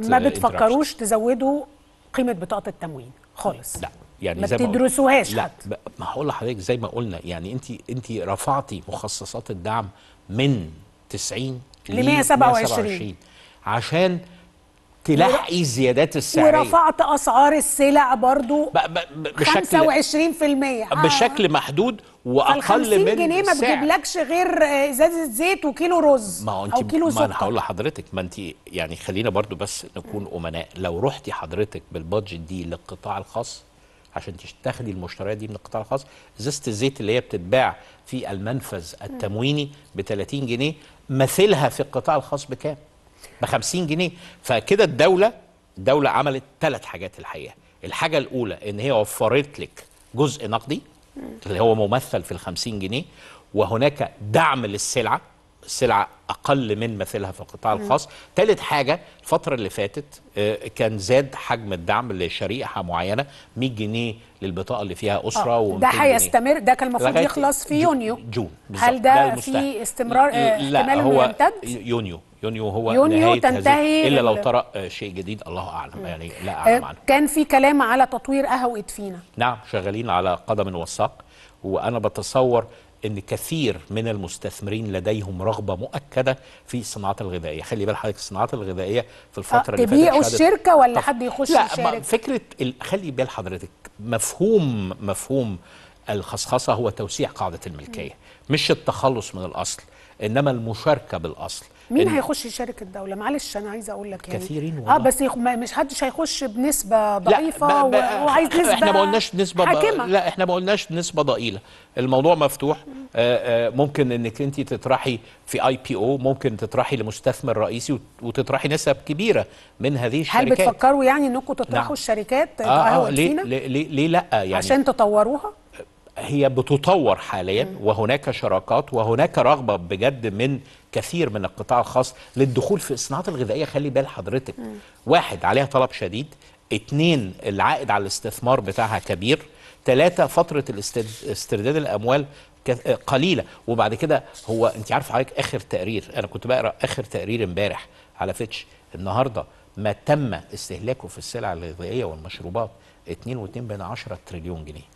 ما بتفكروش تزودوا قيمه بطاقه التموين خالص؟ لا يعني ما بتدرسوهاش حتى. لا ما هقول لحضرتك زي ما قلنا، يعني انت رفعتي مخصصات الدعم من 90 ل 127 عشان تلاحقي الزيادات السعريه، ورفعت اسعار السلع برضو بشكل 25% بشكل محدود واقل من جنيه ما بتجيبلكش غير ازازه زيت وكيلو رز او كيلو سكر. ما انا هقول لحضرتك، ما انت يعني خلينا برضو بس نكون امناء، لو رحتي حضرتك بالبادجت دي للقطاع الخاص عشان تاخدي المشتريات دي من القطاع الخاص، ازازه الزيت اللي هي بتتباع في المنفذ التمويني ب 30 جنيه مثلها في القطاع الخاص بكام؟ ب 50 جنيه، فكده الدولة عملت ثلاث حاجات الحقيقة. الحاجة الأولى إن هي وفرت لك جزء نقدي اللي هو ممثل في ال 50 جنيه، وهناك دعم للسلعة، السلعة أقل من مثلها في القطاع الخاص. ثالث حاجة، الفترة اللي فاتت كان زاد حجم الدعم لشريحة معينة، 100 جنيه للبطاقة اللي فيها أسرة و200 جنيه. ده هيستمر، ده كان المفروض يخلص في يونيو جون. هل ده في استمرار احتمال إنه يمتد؟ يونيو هو نهاية تنتهي، إلا لو طرأ شيء جديد الله أعلم، يعني لا أعلم عنه. كان في كلام على تطوير قهاوإدفينا. نعم، شغالين على قدم وساق، وأنا بتصور إن كثير من المستثمرين لديهم رغبة مؤكدة في الصناعات الغذائية. خلي بال حضرتك، الصناعات الغذائية في الفترة اللي فاتت تبيعوا الشركة ولا حد يخش يشارك؟ لا، فكرة خلي بال حضرتك، مفهوم الخصخصة هو توسيع قاعدة الملكية، مش التخلص من الأصل، إنما المشاركة بالأصل. مين هيخش يشارك؟ الدولة. معلش أنا عايزة أقول لك يعني كثيرين والله، بس مش حدش هيخش بنسبة ضعيفة وعايز نسبة حاكمة. إحنا ما قلناش نسبة ضئيلة، لا إحنا ما قلناش نسبة ضئيلة، الموضوع مفتوح. ممكن إنك أنت تطرحي في IPO، ممكن تطرحي لمستثمر رئيسي وتطرحي نسب كبيرة من هذه الشركات. هل بتفكروا يعني إنكم تطرحوا الشركات قهاوإدفينا؟ ليه لأ؟ يعني عشان تطوروها؟ هي بتطور حاليا، وهناك شراكات وهناك رغبة بجد من كثير من القطاع الخاص للدخول في الصناعات الغذائية. خلي بال حضرتك، واحد عليها طلب شديد، اتنين العائد على الاستثمار بتاعها كبير، تلاتة فترة استرداد الأموال قليلة، وبعد كده هو انت عارف حضرتك آخر تقرير، أنا كنت بقرأ آخر تقرير امبارح على فيتش النهاردة، ما تم استهلاكه في السلع الغذائية والمشروبات 2.2 تريليون جنيه.